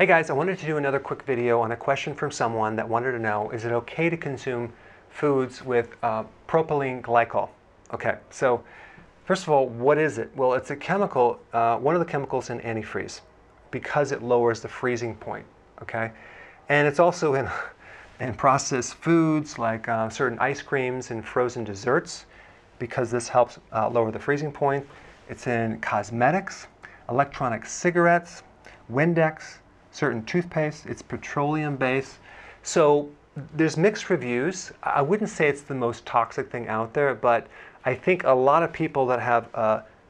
Hey guys, I wanted to do another quick video on a question from someone that wanted to know, is it okay to consume foods with propylene glycol? Okay, so first of all, what is it? Well, it's a chemical, one of the chemicals in antifreeze, because it lowers the freezing point, okay? And it's also in processed foods like certain ice creams and frozen desserts, because this helps lower the freezing point. It's in cosmetics, electronic cigarettes, Windex, certain toothpaste. It's petroleum-based. So there's mixed reviews. I wouldn't say it's the most toxic thing out there, but I think a lot of people that have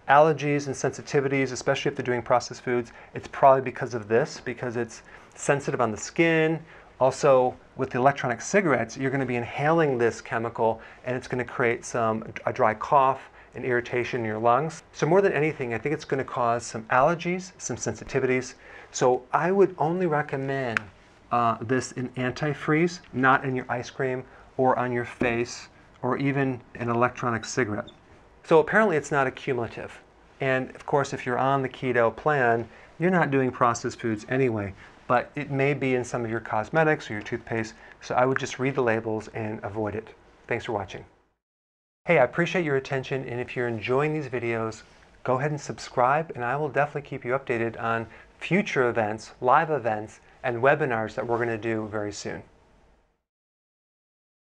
allergies and sensitivities, especially if they're doing processed foods, it's probably because of this, because it's sensitive on the skin. Also, with the electronic cigarettes, you're going to be inhaling this chemical, and it's going to create a dry cough and irritation in your lungs. So more than anything, I think it's going to cause some allergies, some sensitivities. So I would only recommend this in antifreeze, not in your ice cream or on your face or even an electronic cigarette. So apparently it's not accumulative. And of course, if you're on the keto plan, you're not doing processed foods anyway, but it may be in some of your cosmetics or your toothpaste. So I would just read the labels and avoid it. Thanks for watching. Hey, I appreciate your attention, and if you're enjoying these videos, go ahead and subscribe, and I will definitely keep you updated on future events, live events, and webinars that we're going to do very soon.